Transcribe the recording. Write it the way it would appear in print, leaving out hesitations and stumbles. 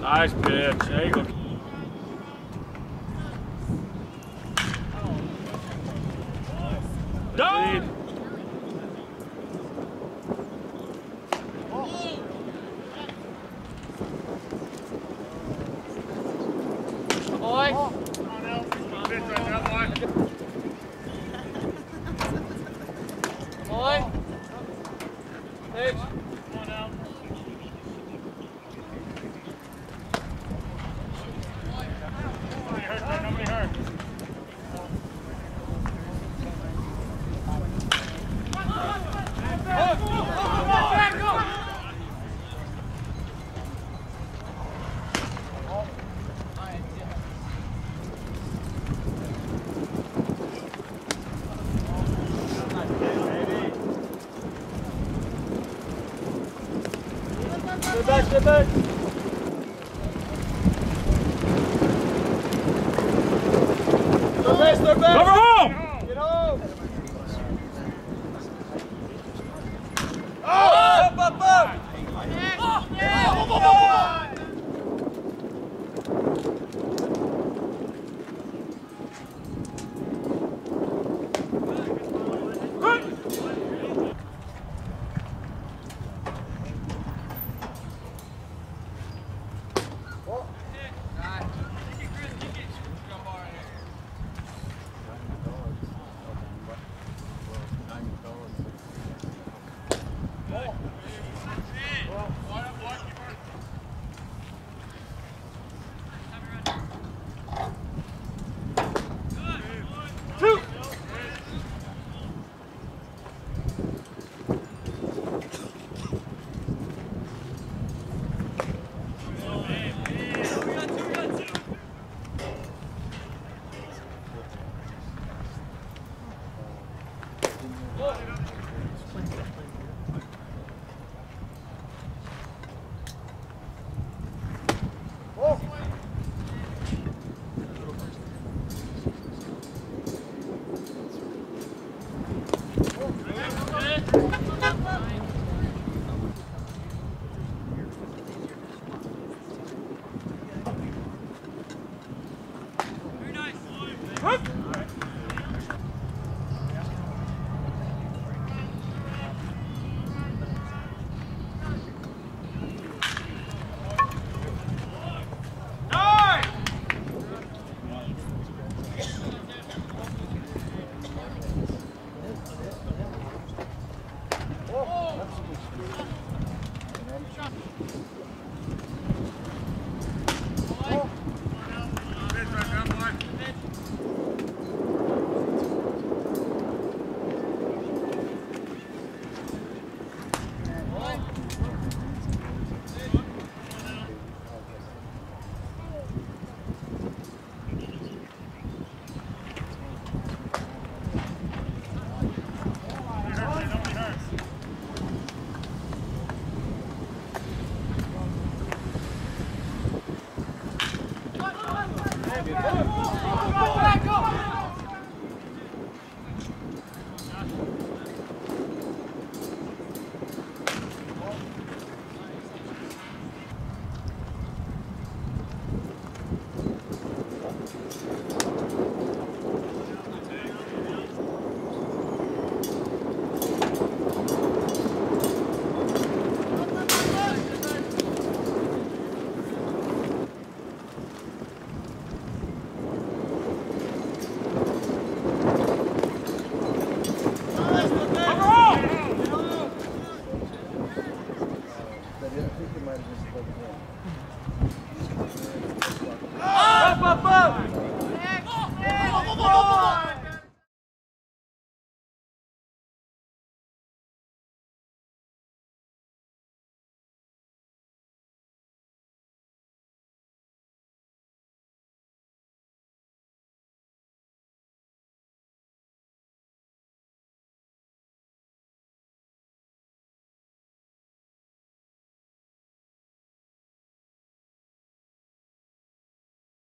Nice pitch. There you go. Done. Boy. Come on, Al. Pitch right now, boy. Boy. Pitch. Come on, Al. Step back, step back. Hup!